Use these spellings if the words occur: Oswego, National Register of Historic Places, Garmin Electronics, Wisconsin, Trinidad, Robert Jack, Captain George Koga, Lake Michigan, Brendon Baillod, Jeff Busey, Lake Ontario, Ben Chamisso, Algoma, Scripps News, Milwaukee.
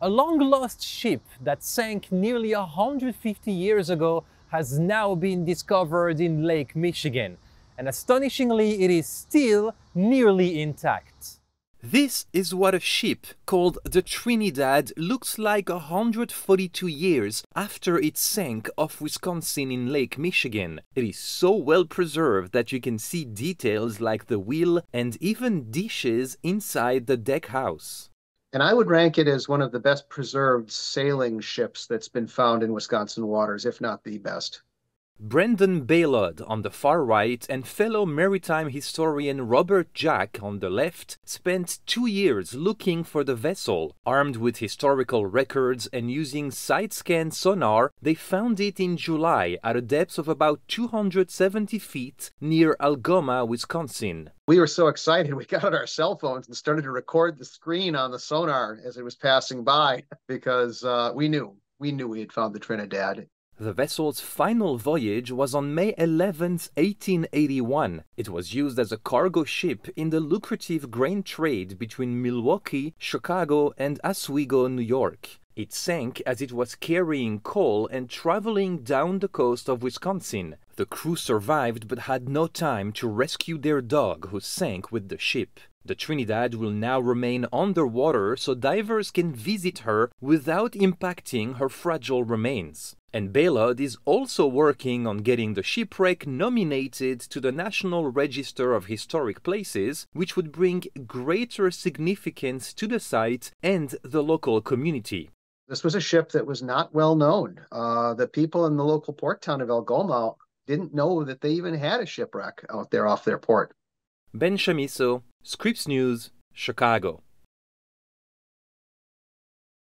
A long-lost ship that sank nearly 150 years ago has now been discovered in Lake Michigan, and astonishingly it is still nearly intact. This is what a ship called the Trinidad looks like 142 years after it sank off Wisconsin in Lake Michigan. It is so well preserved that you can see details like the wheel and even dishes inside the deck house. And I would rank it as one of the best preserved sailing ships that's been found in Wisconsin waters, if not the best. Brendon Baillod on the far right and fellow maritime historian Robert Jack on the left spent 2 years looking for the vessel. Armed with historical records and using side-scan sonar, they found it in July at a depth of about 270 feet near Algoma, Wisconsin. We were so excited we got out our cell phones and started to record the screen on the sonar as it was passing by because we knew we had found the Trinidad. The vessel's final voyage was on May 11, 1881. It was used as a cargo ship in the lucrative grain trade between Milwaukee, Chicago, and Oswego, New York. It sank as it was carrying coal and traveling down the coast of Wisconsin. The crew survived but had no time to rescue their dog, who sank with the ship. The Trinidad will now remain underwater so divers can visit her without impacting her fragile remains. And Baillod is also working on getting the shipwreck nominated to the National Register of Historic Places, which would bring greater significance to the site and the local community. This was a ship that was not well known. The people in the local port town of Algoma didn't know that they even had a shipwreck out there off their port. Ben Chamisso, Scripps News, Chicago.